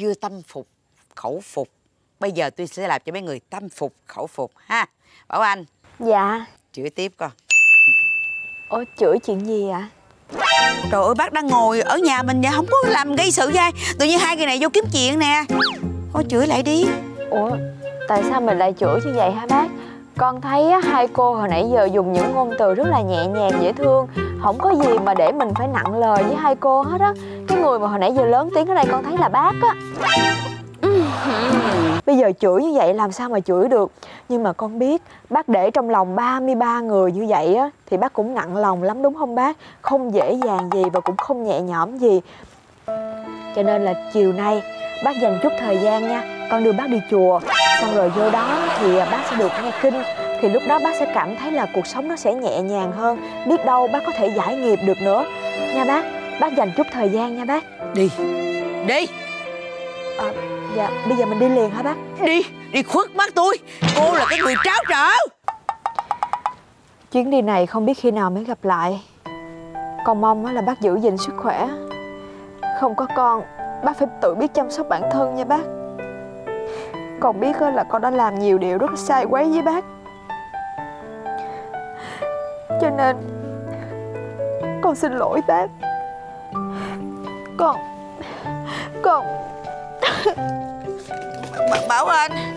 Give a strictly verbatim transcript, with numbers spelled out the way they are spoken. chưa tâm phục khẩu phục. Bây giờ tôi sẽ làm cho mấy người tâm phục khẩu phục ha. Bảo Anh. Dạ. Chửi tiếp con. Ôi chửi chuyện gì ạ? Trời ơi, bác đang ngồi ở nhà mình vậy, không có làm gây sự với ai, tự nhiên hai người này vô kiếm chuyện nè. Con chửi lại đi. Ủa tại sao mình lại chửi như vậy hả bác? Con thấy hai cô hồi nãy giờ dùng những ngôn từ rất là nhẹ nhàng dễ thương, không có gì mà để mình phải nặng lời với hai cô hết á. Cái người mà hồi nãy giờ lớn tiếng ở đây con thấy là bác á. Bây giờ chửi như vậy làm sao mà chửi được. Nhưng mà con biết bác để trong lòng ba mươi ba người như vậy á thì bác cũng nặng lòng lắm đúng không bác? Không dễ dàng gì và cũng không nhẹ nhõm gì. Cho nên là chiều nay bác dành chút thời gian nha, con đưa bác đi chùa. Xong rồi vô đó thì bác sẽ được nghe kinh. Thì lúc đó bác sẽ cảm thấy là cuộc sống nó sẽ nhẹ nhàng hơn. Biết đâu bác có thể giải nghiệp được nữa. Nha bác, bác dành chút thời gian nha bác. Đi, đi. À, dạ, bây giờ mình đi liền hả bác? Đi, đi khuất mắt tôi. Cô là cái người tráo trở. Chuyến đi này không biết khi nào mới gặp lại. Con mong là bác giữ gìn sức khỏe. Không có con, bác phải tự biết chăm sóc bản thân nha bác. Con biết là con đã làm nhiều điều rất sai quấy với bác, cho nên con xin lỗi bác. Con Con Bảo Anh,